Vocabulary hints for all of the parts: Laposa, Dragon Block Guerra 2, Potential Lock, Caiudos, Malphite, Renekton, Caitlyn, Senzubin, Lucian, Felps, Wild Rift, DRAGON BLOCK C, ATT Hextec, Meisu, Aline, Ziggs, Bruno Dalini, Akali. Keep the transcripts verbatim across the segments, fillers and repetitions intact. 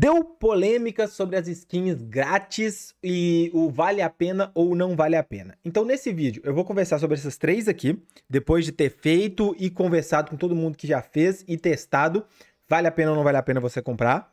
Deu polêmica sobre as skins grátis e o vale a pena ou não vale a pena. Então, nesse vídeo, eu vou conversar sobre essas três aqui, depois de ter feito e conversado com todo mundo que já fez e testado, vale a pena ou não vale a pena você comprar.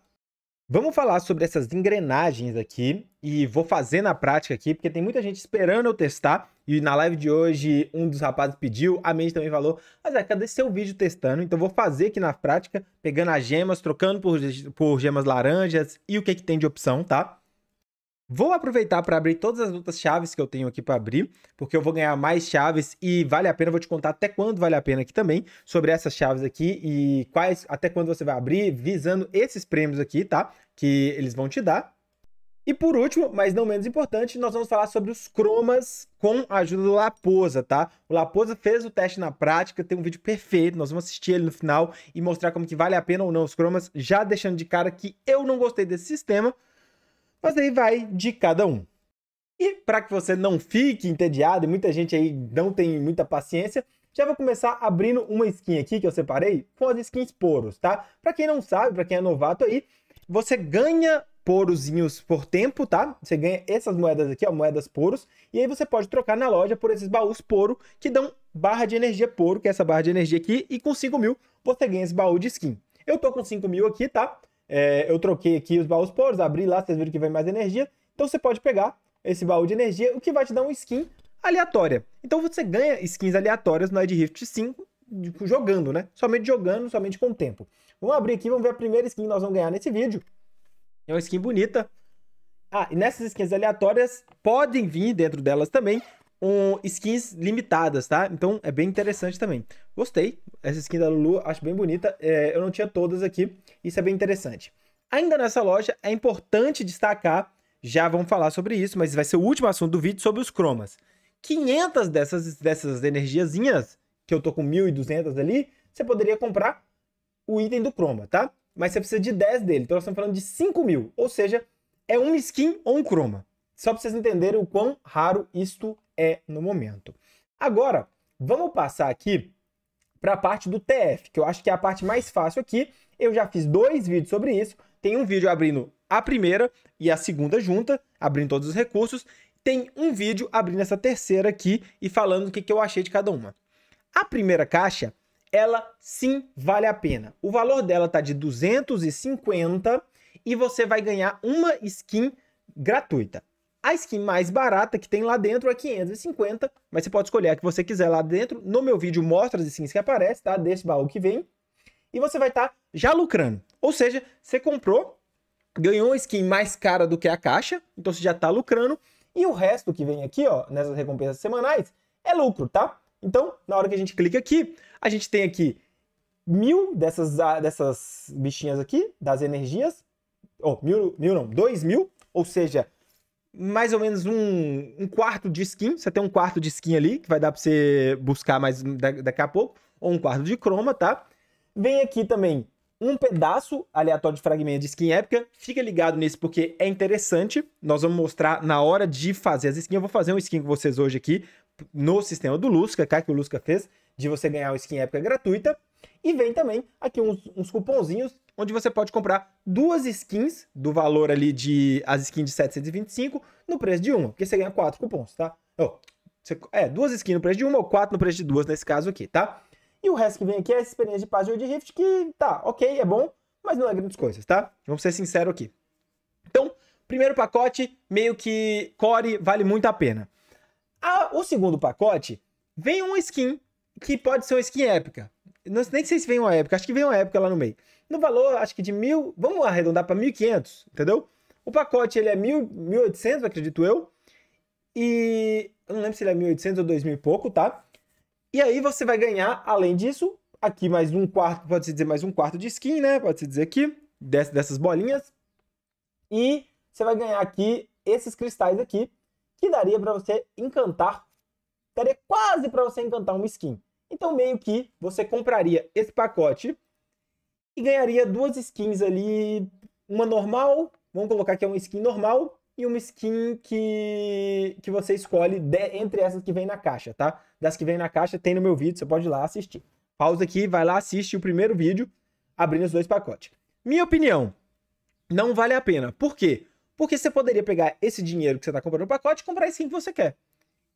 Vamos falar sobre essas engrenagens aqui e vou fazer na prática aqui, porque tem muita gente esperando eu testar. E na live de hoje, um dos rapazes pediu, a Mandy também falou, mas é, cadê seu vídeo testando? Então vou fazer aqui na prática, pegando as gemas, trocando por, por gemas laranjas e o que que tem de opção, tá? Vou aproveitar para abrir todas as outras chaves que eu tenho aqui para abrir, porque eu vou ganhar mais chaves e vale a pena, eu vou te contar até quando vale a pena aqui também, sobre essas chaves aqui e quais, até quando você vai abrir, visando esses prêmios aqui, tá? Que eles vão te dar. E por último, mas não menos importante, nós vamos falar sobre os cromas com a ajuda do Laposa, tá? O Laposa fez o teste na prática, tem um vídeo perfeito, nós vamos assistir ele no final e mostrar como que vale a pena ou não os cromas, já deixando de cara que eu não gostei desse sistema, mas aí vai de cada um. E para que você não fique entediado, e muita gente aí não tem muita paciência, já vou começar abrindo uma skin aqui que eu separei com as skins poros, tá? Para quem não sabe, para quem é novato aí, você ganha porozinhos por tempo, tá? Você ganha essas moedas aqui, ó, moedas poros, e aí você pode trocar na loja por esses baús poro, que dão barra de energia poro, que é essa barra de energia aqui, e com cinco mil você ganha esse baú de skin. Eu tô com cinco mil aqui, tá? É, eu troquei aqui os baús poros, abri lá, vocês viram que vem mais energia, então você pode pegar esse baú de energia, o que vai te dar uma skin aleatória. Então você ganha skins aleatórias no Wild Rift cinco, jogando, né? Somente jogando, somente com o tempo. Vamos abrir aqui, vamos ver a primeira skin que nós vamos ganhar nesse vídeo. É uma skin bonita. Ah, e nessas skins aleatórias, podem vir dentro delas também um, skins limitadas, tá? Então, é bem interessante também. Gostei. Essa skin da Lulu, acho bem bonita. É, eu não tinha todas aqui. Isso é bem interessante. Ainda nessa loja, é importante destacar, já vamos falar sobre isso, mas vai ser o último assunto do vídeo, sobre os cromas. quinhentas dessas, dessas energiazinhas, que eu tô com mil e duzentas ali, você poderia comprar o item do croma, tá? Mas você precisa de dez dele, então nós estamos falando de cinco mil, ou seja, é uma skin ou um croma. Só para vocês entenderem o quão raro isto é no momento. Agora, vamos passar aqui para a parte do T F, que eu acho que é a parte mais fácil aqui. Eu já fiz dois vídeos sobre isso, tem um vídeo abrindo a primeira e a segunda junta, abrindo todos os recursos. Tem um vídeo abrindo essa terceira aqui e falando o que eu achei de cada uma. A primeira caixa, ela sim vale a pena. O valor dela tá de duzentos e cinquenta e você vai ganhar uma skin gratuita. A skin mais barata que tem lá dentro é quinhentos e cinquenta, mas você pode escolher a que você quiser lá dentro. No meu vídeo mostra as skins que aparecem, tá? Desse baú que vem. E você vai estar tá já lucrando. Ou seja, você comprou, ganhou uma skin mais cara do que a caixa, então você já tá lucrando. E o resto que vem aqui, ó, nessas recompensas semanais, é lucro, tá? Então, na hora que a gente clica aqui, a gente tem aqui mil dessas, dessas bichinhas aqui, das energias. Oh, mil, mil não, dois mil. Ou seja, mais ou menos um, um quarto de skin. Você tem um quarto de skin ali, que vai dar pra você buscar mais daqui a pouco. Ou um quarto de croma, tá? Vem aqui também um pedaço aleatório de fragmento de skin épica. Fica ligado nisso porque é interessante. Nós vamos mostrar na hora de fazer as skins. Eu vou fazer um skin com vocês hoje aqui, no sistema do Lusca, que o Lusca fez, de você ganhar uma skin épica gratuita. E vem também aqui uns, uns cupomzinhos, onde você pode comprar duas skins do valor ali de... as skins de setecentos e vinte e cinco no preço de uma, porque você ganha quatro cupons, tá? Oh, você, é, duas skins no preço de uma ou quatro no preço de duas nesse caso aqui, tá? E o resto que vem aqui é essa experiência de página de Rift, que tá, ok, é bom, mas não é grandes coisas, tá? Vamos ser sinceros aqui. Então, primeiro pacote, meio que core, vale muito a pena. Ah, o segundo pacote, vem uma skin, que pode ser uma skin épica. Não, nem sei se vem uma épica, acho que vem uma épica lá no meio. No valor, acho que de mil, vamos arredondar para mil e quinhentos, entendeu? O pacote, ele é mil e oitocentos, acredito eu. E eu não lembro se ele é mil e oitocentos ou dois mil e pouco, tá? E aí você vai ganhar, além disso, aqui mais um quarto, pode-se dizer mais um quarto de skin, né? Pode-se dizer aqui, dessas bolinhas. E você vai ganhar aqui esses cristais aqui, que daria para você encantar, daria quase para você encantar uma skin. Então, meio que você compraria esse pacote e ganharia duas skins ali, uma normal, vamos colocar que é uma skin normal, e uma skin que, que você escolhe de, entre essas que vem na caixa, tá? Das que vem na caixa, tem no meu vídeo, você pode ir lá assistir. Pausa aqui, vai lá, assiste o primeiro vídeo, abrindo os dois pacotes. Minha opinião, não vale a pena. Por quê? Porque você poderia pegar esse dinheiro que você está comprando no pacote e comprar a skin que você quer.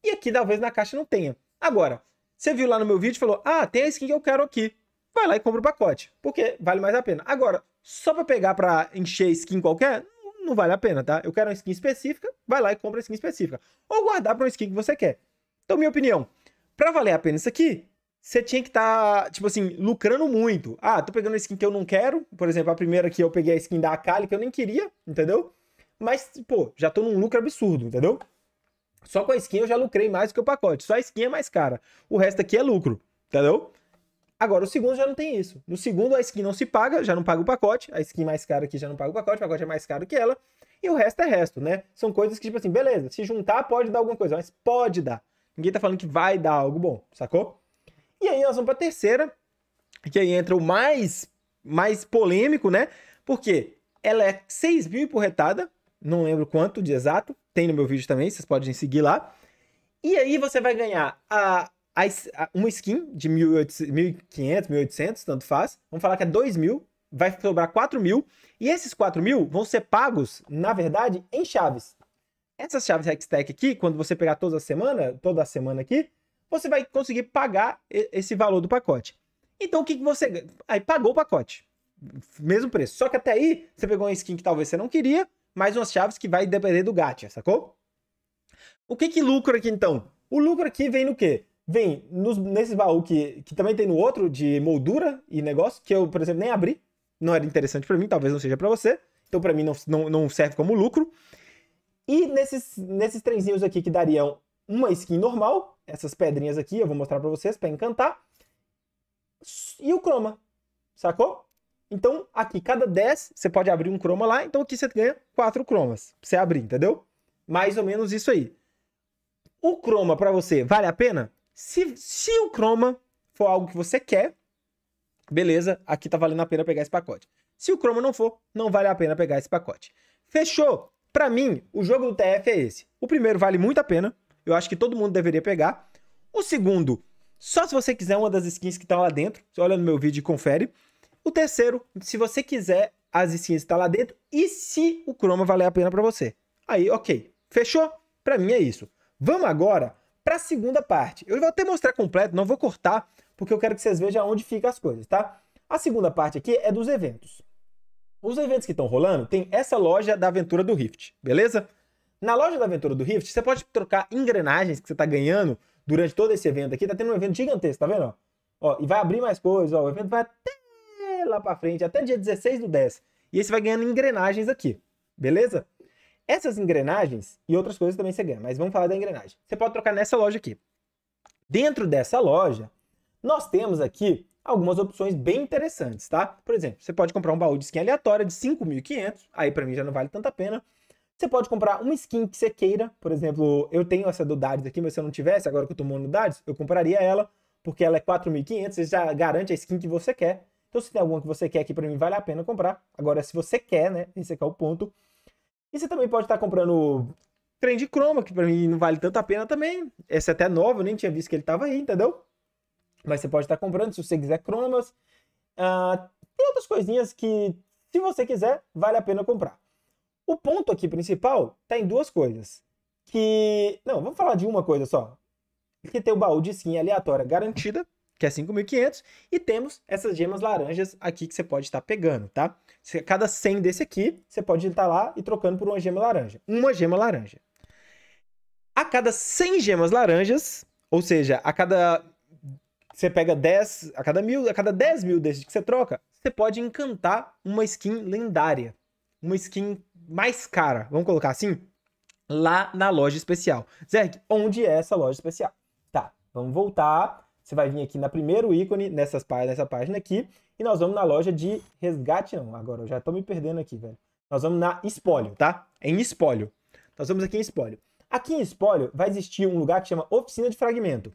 E aqui, talvez, na caixa não tenha. Agora, você viu lá no meu vídeo e falou, ah, tem a skin que eu quero aqui. Vai lá e compra o pacote, porque vale mais a pena. Agora, só para pegar para encher skin qualquer, não vale a pena, tá? Eu quero uma skin específica, vai lá e compra a skin específica. Ou guardar para uma skin que você quer. Então, minha opinião, para valer a pena isso aqui, você tinha que estar, tá, tipo assim, lucrando muito. Ah, tô pegando a skin que eu não quero. Por exemplo, a primeira aqui eu peguei a skin da Akali, que eu nem queria, entendeu? Mas, pô, já tô num lucro absurdo, entendeu? Só com a skin eu já lucrei mais do que o pacote. Só a skin é mais cara. O resto aqui é lucro, entendeu? Agora, o segundo já não tem isso. No segundo, a skin não se paga, já não paga o pacote. A skin mais cara aqui já não paga o pacote, o pacote é mais caro que ela. E o resto é resto, né? São coisas que, tipo assim, beleza, se juntar pode dar alguma coisa, mas pode dar. Ninguém tá falando que vai dar algo bom, sacou? E aí nós vamos pra terceira, que aí entra o mais, mais polêmico, né? Porque ela é seis mil empurretada, não lembro quanto de exato, tem no meu vídeo também, vocês podem seguir lá. E aí você vai ganhar a... uma skin de mil e quinhentos, mil e oitocentos, tanto faz. Vamos falar que é dois mil, vai sobrar quatro mil. E esses quatro mil vão ser pagos, na verdade, em chaves. Essas chaves Hextec aqui, quando você pegar toda a semana, toda a semana aqui, você vai conseguir pagar esse valor do pacote. Então, o que, que você... Aí, pagou o pacote. Mesmo preço. Só que até aí, você pegou uma skin que talvez você não queria, mais umas chaves que vai depender do gacha, sacou? O que que lucra aqui, então? O lucro aqui vem no quê? Vem nos, nesses baús que, que também tem no outro, de moldura e negócio, que eu, por exemplo, nem abri. Não era interessante pra mim, talvez não seja pra você. Então, pra mim, não, não, não serve como lucro. E nesses, nesses trenzinhos aqui que dariam uma skin normal, essas pedrinhas aqui, eu vou mostrar pra vocês pra encantar. E o croma, sacou? Então, aqui, cada dez, você pode abrir um croma lá. Então, aqui você ganha quatro cromas pra você abrir, entendeu? Mais ou menos isso aí. O croma pra você vale a pena? Se, se o croma for algo que você quer, beleza, aqui tá valendo a pena pegar esse pacote. Se o croma não for, não vale a pena pegar esse pacote. Fechou? Pra mim, o jogo do T F é esse. O primeiro vale muito a pena, eu acho que todo mundo deveria pegar. O segundo, só se você quiser uma das skins que tá lá dentro, você olha no meu vídeo e confere. O terceiro, se você quiser as skins que tá lá dentro e se o croma valer a pena pra você. Aí, ok. Fechou? Pra mim é isso. Vamos agora... para a segunda parte. Eu vou até mostrar completo, não vou cortar, porque eu quero que vocês vejam onde ficam as coisas, tá? A segunda parte aqui é dos eventos. Os eventos que estão rolando tem essa loja da aventura do Rift, beleza? Na loja da aventura do Rift, você pode trocar engrenagens que você tá ganhando durante todo esse evento aqui. Tá tendo um evento gigantesco, tá vendo? Ó, e vai abrir mais coisas, ó. O evento vai até lá para frente, até dia dezesseis do dez. E aí você vai ganhando engrenagens aqui, beleza? Essas engrenagens e outras coisas também você ganha, mas vamos falar da engrenagem. Você pode trocar nessa loja aqui. Dentro dessa loja, nós temos aqui algumas opções bem interessantes, tá? Por exemplo, você pode comprar um baú de skin aleatória de cinco mil e quinhentos, aí pra mim já não vale tanta pena. Você pode comprar uma skin que você queira, por exemplo, eu tenho essa do Dades aqui, mas se eu não tivesse, agora que eu tô tomando Dades, eu compraria ela, porque ela é quatro mil e quinhentos, você já garante a skin que você quer. Então se tem alguma que você quer aqui, pra mim vale a pena comprar. Agora, se você quer, né, esse aqui é o ponto. E você também pode estar comprando trem de croma, que pra mim não vale tanto a pena também. Esse é até novo, eu nem tinha visto que ele tava aí, entendeu? Mas você pode estar comprando, se você quiser, cromas. Ah, tem outras coisinhas que, se você quiser, vale a pena comprar. O ponto aqui principal tá em duas coisas. Que... Não, vamos falar de uma coisa só. Que tem o baú de skin aleatória garantida, que é cinco mil e quinhentos. E temos essas gemas laranjas aqui que você pode estar pegando, tá? Cada cem desse aqui, você pode estar lá e trocando por uma gema laranja. Uma gema laranja. A cada cem gemas laranjas, ou seja, a cada... Você pega dez... A cada mil, a cada dez mil desses que você troca, você pode encantar uma skin lendária. Uma skin mais cara, vamos colocar assim? Lá na loja especial. Zé, onde é essa loja especial? Tá, vamos voltar... Você vai vir aqui na primeiro ícone, nessas, nessa página aqui, e nós vamos na loja de resgate, não, agora eu já tô me perdendo aqui, velho. Nós vamos na espólio, tá? É em espólio. Nós vamos aqui em espólio. Aqui em espólio vai existir um lugar que chama oficina de fragmento.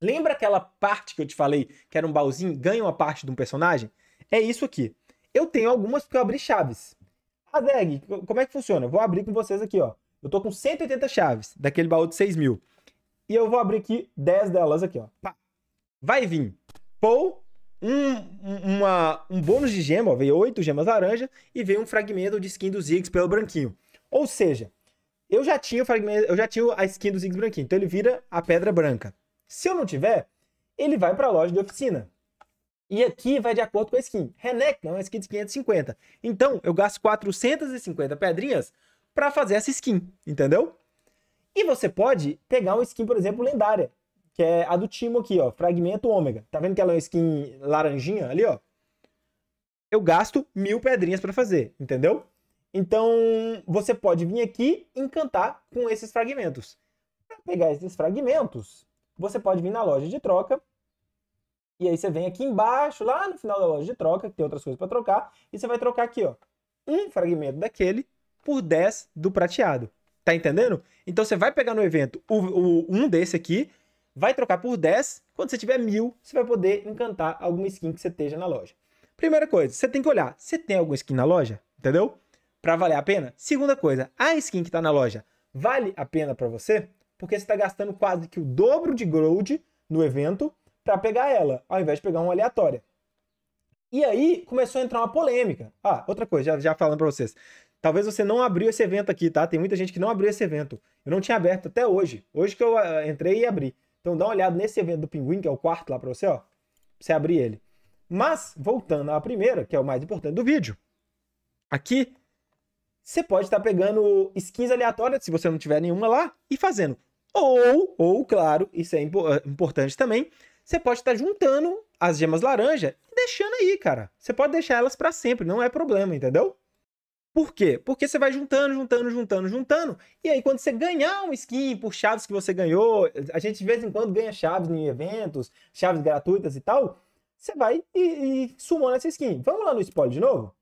Lembra aquela parte que eu te falei, que era um baúzinho, ganha uma parte de um personagem? É isso aqui. Eu tenho algumas porque eu abri chaves. Ah, Zeg, como é que funciona? Eu vou abrir com vocês aqui, ó. Eu tô com cento e oitenta chaves, daquele baú de seis mil. E eu vou abrir aqui dez delas aqui, ó. Vai vir Paul, um, uma, um bônus de gema, ó, veio oito gemas laranja e veio um fragmento de skin do Ziggs pelo branquinho. Ou seja, eu já tinha o fragmento, eu já tinha a skin do Ziggs branquinho, então ele vira a pedra branca. Se eu não tiver, ele vai para a loja de oficina. E aqui vai de acordo com a skin. Renekton é uma skin de quinhentos e cinquenta. Então, eu gasto quatrocentas e cinquenta pedrinhas para fazer essa skin, entendeu? E você pode pegar uma skin, por exemplo, lendária, que é a do Timo aqui, ó, Fragmento Ômega. Tá vendo que ela é uma skin laranjinha ali, ó? Eu gasto mil pedrinhas para fazer, entendeu? Então, você pode vir aqui e encantar com esses fragmentos. Para pegar esses fragmentos, você pode vir na loja de troca. E aí você vem aqui embaixo, lá no final da loja de troca, que tem outras coisas para trocar, e você vai trocar aqui, ó, um fragmento daquele por dez do prateado. Tá entendendo? Então você vai pegar no evento o, o, um desse aqui, vai trocar por dez, quando você tiver mil, você vai poder encantar alguma skin que você esteja na loja. Primeira coisa, você tem que olhar, você tem alguma skin na loja? Entendeu? Para valer a pena. Segunda coisa, a skin que tá na loja vale a pena para você? Porque você tá gastando quase que o dobro de gold no evento, para pegar ela, ao invés de pegar uma aleatória. E aí, começou a entrar uma polêmica. Ah, outra coisa, já, já falando para vocês. Talvez você não abriu esse evento aqui, tá? Tem muita gente que não abriu esse evento. Eu não tinha aberto até hoje. Hoje que eu uh, entrei e abri. Então dá uma olhada nesse evento do Pinguim, que é o quarto lá para você, ó. Pra você abrir ele. Mas, voltando à primeira, que é o mais importante do vídeo. Aqui, você pode estar pegando skins aleatórias, se você não tiver nenhuma lá, e fazendo. Ou, ou claro, isso é impo- importante também, você pode estar juntando as gemas laranja e deixando aí, cara. Você pode deixar elas para sempre, não é problema, entendeu? Por quê? Porque você vai juntando, juntando, juntando, juntando. E aí, quando você ganhar um skin por chaves que você ganhou, a gente de vez em quando ganha chaves em eventos, chaves gratuitas e tal, você vai e, e sumando essa skin. Vamos lá no spoiler de novo?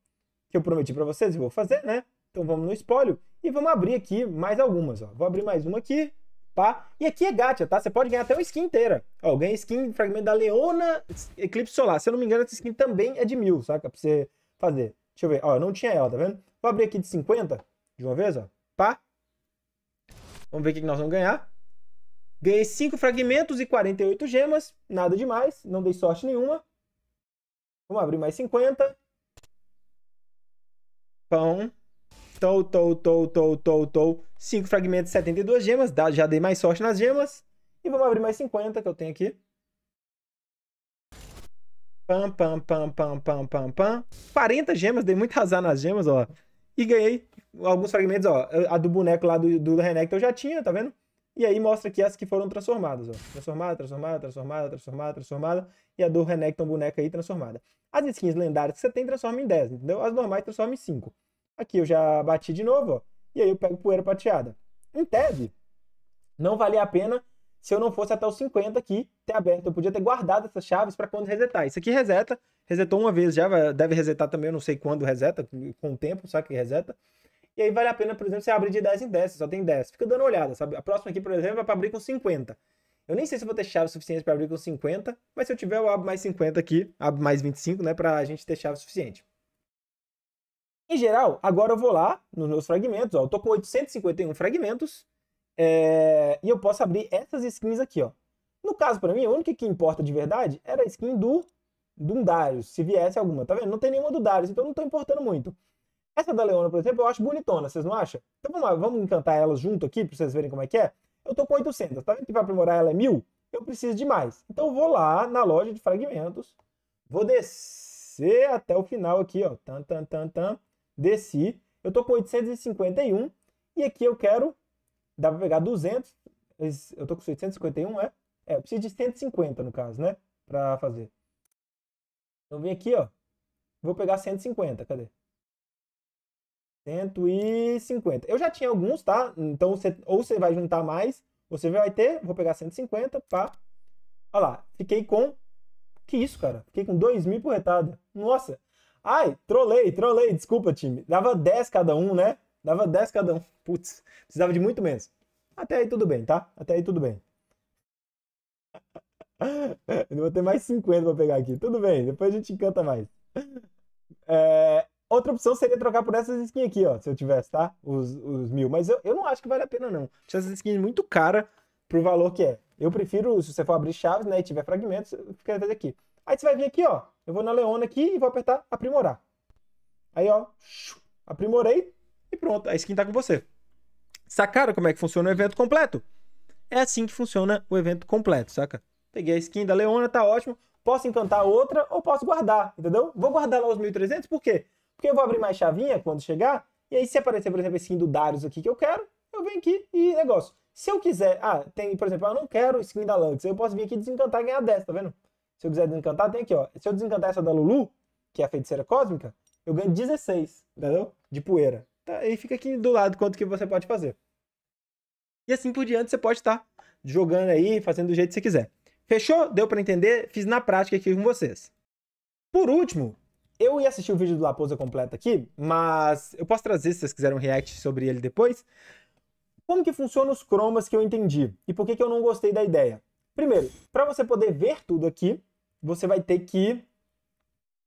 Que eu prometi para vocês e vou fazer, né? Então vamos no spoiler e vamos abrir aqui mais algumas, ó. Vou abrir mais uma aqui. Pá. E aqui é gacha, tá? Você pode ganhar até uma skin inteira. Ó, ganha skin, fragmento da Leona Eclipse Solar. Se eu não me engano, essa skin também é de mil, saca? Pra você fazer. Deixa eu ver. Ó, eu não tinha ela, tá vendo? Vou abrir aqui de cinquenta, de uma vez, ó. Pá. Vamos ver o que nós vamos ganhar. Ganhei cinco fragmentos e quarenta e oito gemas. Nada demais, não dei sorte nenhuma. Vamos abrir mais cinquenta. Pão. Tou, tou, tou, tou, tou, tou. cinco fragmentos, setenta e duas gemas. Já dei mais sorte nas gemas. E vamos abrir mais cinquenta que eu tenho aqui. Pam, pam, pam, pam, pam, pam, pam. quarenta gemas, dei muito azar nas gemas, ó. E ganhei alguns fragmentos, ó. A do boneco lá do, do Renekton eu já tinha, tá vendo? E aí mostra aqui as que foram transformadas, ó. Transformada, transformada, transformada, transformada, transformada. E a do Renekton boneca aí transformada. As skins lendárias que você tem transforma em dez, entendeu? As normais transforma em cinco. Aqui eu já bati de novo, ó. E aí eu pego poeira prateada. Em tese, não valia a pena se eu não fosse até os cinquenta aqui ter aberto. Eu podia ter guardado essas chaves para quando resetar. Isso aqui reseta. Resetou uma vez já. Deve resetar também. Eu não sei quando reseta. Com o tempo, sabe que reseta. E aí vale a pena, por exemplo, você abrir de dez em dez. Você só tem dez. Fica dando uma olhada, sabe? A próxima aqui, por exemplo, é para abrir com cinquenta. Eu nem sei se eu vou ter chave suficiente para abrir com cinquenta. Mas se eu tiver, eu abro mais cinquenta aqui. Abro mais vinte e cinco, né? Para a gente ter chave suficiente. Em geral, agora eu vou lá nos meus fragmentos, ó, eu tô com oitocentos e cinquenta e um fragmentos, é... e eu posso abrir essas skins aqui, ó. No caso, pra mim, a única que importa de verdade era a skin do, do Darius, se viesse alguma, tá vendo? Não tem nenhuma do Darius, então não tô importando muito. Essa da Leona, por exemplo, eu acho bonitona, vocês não acham? Então vamos lá, vamos encantar elas junto aqui, pra vocês verem como é que é. Eu tô com oitocentos, tá vendo que pra aprimorar ela é mil? Eu preciso de mais. Então eu vou lá na loja de fragmentos, vou descer até o final aqui, ó, tan, tan, tan, tan. Desci, eu tô com oitocentos e cinquenta e um, e aqui eu quero, dá pra pegar duzentos, eu tô com oitocentos e cinquenta e um, é? É, eu preciso de cento e cinquenta no caso, né? Pra fazer. Então vem aqui, ó, vou pegar cento e cinquenta, cadê? cento e cinquenta. Eu já tinha alguns, tá? Então, você, ou você vai juntar mais, ou você vai ter, vou pegar cento e cinquenta, pá. Olha lá, fiquei com, que isso, cara? Fiquei com dois mil por retada, nossa! Ai, trolei, trolei, desculpa, time. Dava dez cada um, né? Dava dez cada um. Putz, precisava de muito menos. Até aí tudo bem, tá? Até aí tudo bem. Eu vou ter mais cinquenta pra pegar aqui. Tudo bem, depois a gente encanta mais. É, outra opção seria trocar por essas skins aqui, ó. Se eu tivesse, tá? Os, os mil. Mas eu, eu não acho que vale a pena, não. Acho essas skins muito caras pro valor que é. Eu prefiro, se você for abrir chaves, né? E tiver fragmentos, eu ficaria aqui. Aí você vai vir aqui, ó. Eu vou na Leona aqui e vou apertar aprimorar. Aí, ó. Aprimorei e pronto. A skin tá com você. Sacaram como é que funciona o evento completo? É assim que funciona o evento completo, saca? Peguei a skin da Leona, tá ótimo. Posso encantar outra ou posso guardar, entendeu? Vou guardar lá os mil e trezentos, por quê? Porque eu vou abrir mais chavinha quando chegar. E aí, se aparecer, por exemplo, a skin do Darius aqui que eu quero, eu venho aqui e negócio. Se eu quiser... Ah, tem, por exemplo, eu não quero skin da Lux. Eu posso vir aqui desencantar e ganhar dez, tá vendo? Se eu quiser desencantar, tem aqui, ó. Se eu desencantar essa da Lulu, que é a feiticeira cósmica, eu ganho dezesseis, entendeu? De poeira. Tá, aí fica aqui do lado quanto que você pode fazer. E assim por diante, você pode estar jogando aí, fazendo do jeito que você quiser. Fechou? Deu pra entender? Fiz na prática aqui com vocês. Por último, eu ia assistir o vídeo do Laposa completo aqui, mas eu posso trazer, se vocês quiserem, um react sobre ele depois. Como que funcionam os cromas que eu entendi? E por que que eu não gostei da ideia? Primeiro, para você poder ver tudo aqui, você vai ter que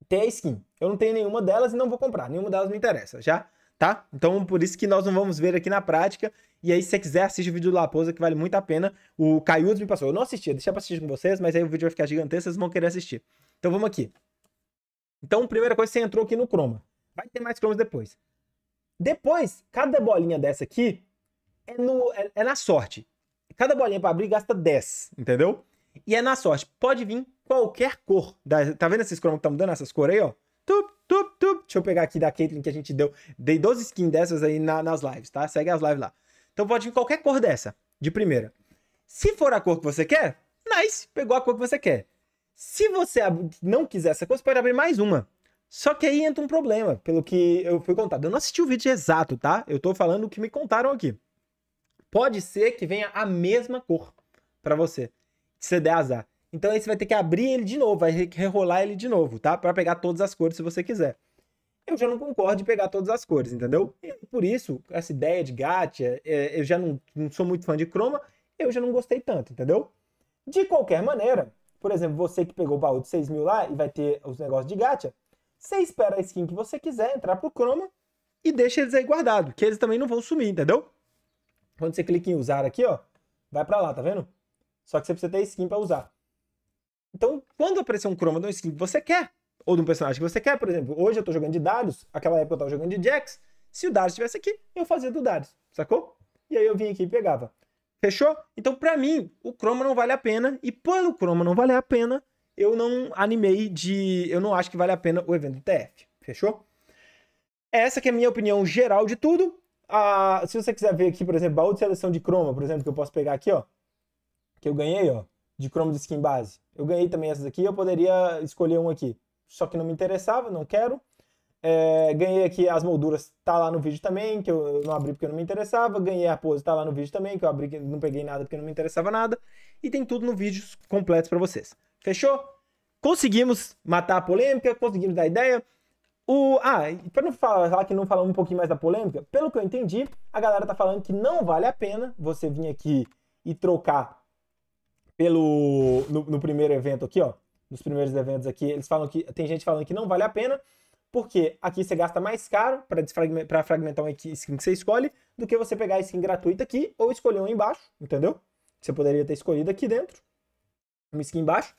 ter a skin. Eu não tenho nenhuma delas e não vou comprar. Nenhuma delas me interessa, já? Tá? Então, por isso que nós não vamos ver aqui na prática. E aí, se você quiser, assiste o vídeo do Laposa, que vale muito a pena. O Caiudos me passou. Eu não assistia, deixei pra assistir com vocês, mas aí o vídeo vai ficar gigantesco, vocês vão querer assistir. Então, vamos aqui. Então, primeira coisa, você entrou aqui no croma. Vai ter mais cromas depois. Depois, cada bolinha dessa aqui é, no, é, é na sorte. Cada bolinha pra abrir gasta dez, entendeu? E é na sorte. Pode vir qualquer cor. Da, tá vendo esses cromas que estão dando? Essas cores aí, ó. Tup, tup, tup. Deixa eu pegar aqui da Caitlyn que a gente deu. Dei doze skins dessas aí na, nas lives, tá? Segue as lives lá. Então pode vir qualquer cor dessa, de primeira. Se for a cor que você quer, nice, pegou a cor que você quer. Se você não quiser essa cor, você pode abrir mais uma. Só que aí entra um problema, pelo que eu fui contado. Eu não assisti o vídeo exato, tá? Eu tô falando o que me contaram aqui. Pode ser que venha a mesma cor pra você, se você der azar. Então aí você vai ter que abrir ele de novo, vai rerolar ele de novo, tá? Pra pegar todas as cores se você quiser. Eu já não concordo em pegar todas as cores, entendeu? E por isso, essa ideia de gacha, é, eu já não, não sou muito fã de croma, eu já não gostei tanto, entendeu? De qualquer maneira, por exemplo, você que pegou o baú de seis mil lá e vai ter os negócios de gacha, você espera a skin que você quiser entrar pro croma e deixa eles aí guardados, que eles também não vão sumir, entendeu? Quando você clica em usar aqui, ó, vai pra lá, tá vendo? Só que você precisa ter skin pra usar. Então, quando aparecer um croma de uma skin que você quer, ou de um personagem que você quer, por exemplo, hoje eu tô jogando de Darius, aquela época eu tava jogando de Jax, se o Darius estivesse aqui, eu fazia do Darius, sacou? E aí eu vim aqui e pegava. Fechou? Então, pra mim, o croma não vale a pena, e pelo croma não valer a pena, eu não animei de... eu não acho que vale a pena o evento do T F, fechou? Essa que é a minha opinião geral de tudo. Ah, se você quiser ver aqui, por exemplo, baú de seleção de croma, por exemplo, que eu posso pegar aqui, ó, que eu ganhei, ó, de croma de skin base. Eu ganhei também essas aqui, eu poderia escolher um aqui. Só que não me interessava, não quero. É, ganhei aqui as molduras, tá lá no vídeo também, que eu não abri porque não me interessava. Ganhei a pose, tá lá no vídeo também, que eu abri que não peguei nada porque não me interessava nada. E tem tudo no vídeo completo pra vocês. Fechou? Conseguimos matar a polêmica, conseguimos dar ideia. O, ah, pra não falar que não falamos um pouquinho mais da polêmica, pelo que eu entendi, a galera tá falando que não vale a pena você vir aqui e trocar pelo no, no primeiro evento aqui, ó. Nos primeiros eventos aqui, eles falam que tem gente falando que não vale a pena, porque aqui você gasta mais caro para desfragmentar, fragmentar uma skin que você escolhe, do que você pegar a skin gratuita aqui ou escolher uma embaixo, entendeu? Você poderia ter escolhido aqui dentro, uma skin embaixo.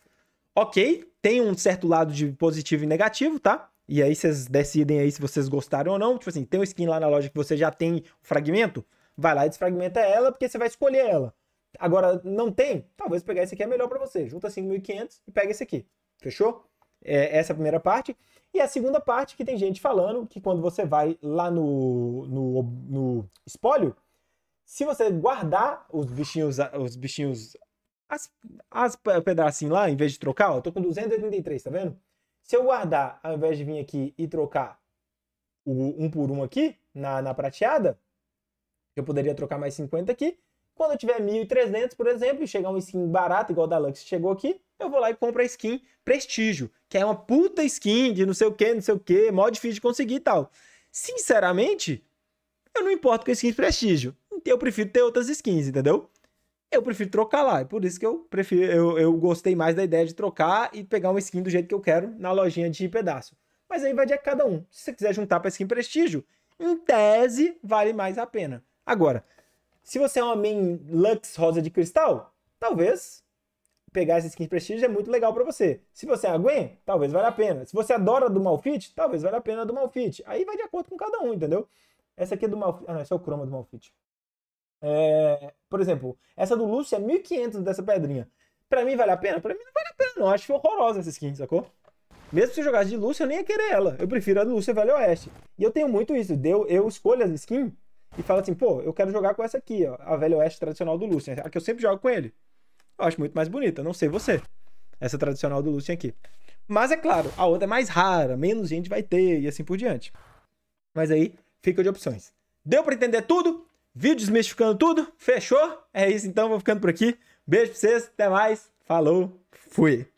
Ok, tem um certo lado de positivo e negativo, tá? E aí vocês decidem aí se vocês gostaram ou não. Tipo assim, tem uma skin lá na loja que você já tem o fragmento, vai lá e desfragmenta ela, porque você vai escolher ela. Agora, não tem? Talvez pegar esse aqui é melhor pra você. Junta cinco mil e quinhentos e pega esse aqui. Fechou? É, essa é a primeira parte. E a segunda parte, que tem gente falando que quando você vai lá no, no, no espólio, se você guardar os bichinhos, os bichinhos, as, as pedacinhos lá, em vez de trocar, ó, eu tô com duzentos e oitenta e três, tá vendo? Se eu guardar, ao invés de vir aqui e trocar o um por um aqui, na, na prateada, eu poderia trocar mais cinquenta aqui. Quando eu tiver mil e trezentos, por exemplo, e chegar uma skin barata, igual a da Lux chegou aqui, eu vou lá e compro a skin Prestígio, que é uma puta skin de não sei o que, não sei o que, mó difícil de conseguir e tal. Sinceramente, eu não importo com a skin Prestígio. Eu prefiro ter outras skins, entendeu? Eu prefiro trocar lá, é por isso que eu, prefiro, eu, eu gostei mais da ideia de trocar e pegar uma skin do jeito que eu quero na lojinha de pedaço. Mas aí vai de cada um. Se você quiser juntar pra skin Prestígio, em tese, vale mais a pena. Agora... se você é uma main Lux rosa de cristal, talvez pegar essa skin de prestígio é muito legal pra você. Se você aguenta, talvez valha a pena. Se você adora do Malphite, talvez valha a pena do Malphite. Aí vai de acordo com cada um, entendeu? Essa aqui é do Malphite. Ah, não, esse é o Chroma do Malphite. É... Por exemplo, essa do Lúcio é mil e quinhentos dessa pedrinha. Pra mim vale a pena? Pra mim não vale a pena não. Acho horrorosa essa skin, sacou? Mesmo se eu jogasse de Lúcio, eu nem ia querer ela. Eu prefiro a do Lúcio Velho Oeste. E eu tenho muito isso. Eu, eu escolho as skins e falo assim, pô, eu quero jogar com essa aqui, ó. A Velho Oeste tradicional do Lúcio. A que eu sempre jogo com ele. Eu acho muito mais bonita, não sei você. Essa tradicional do Lucian aqui. Mas é claro, a outra é mais rara, menos gente vai ter e assim por diante. Mas aí, fica de opções. Deu pra entender tudo? Vídeo desmistificando tudo? Fechou? É isso então, vou ficando por aqui. Beijo pra vocês, até mais. Falou, fui!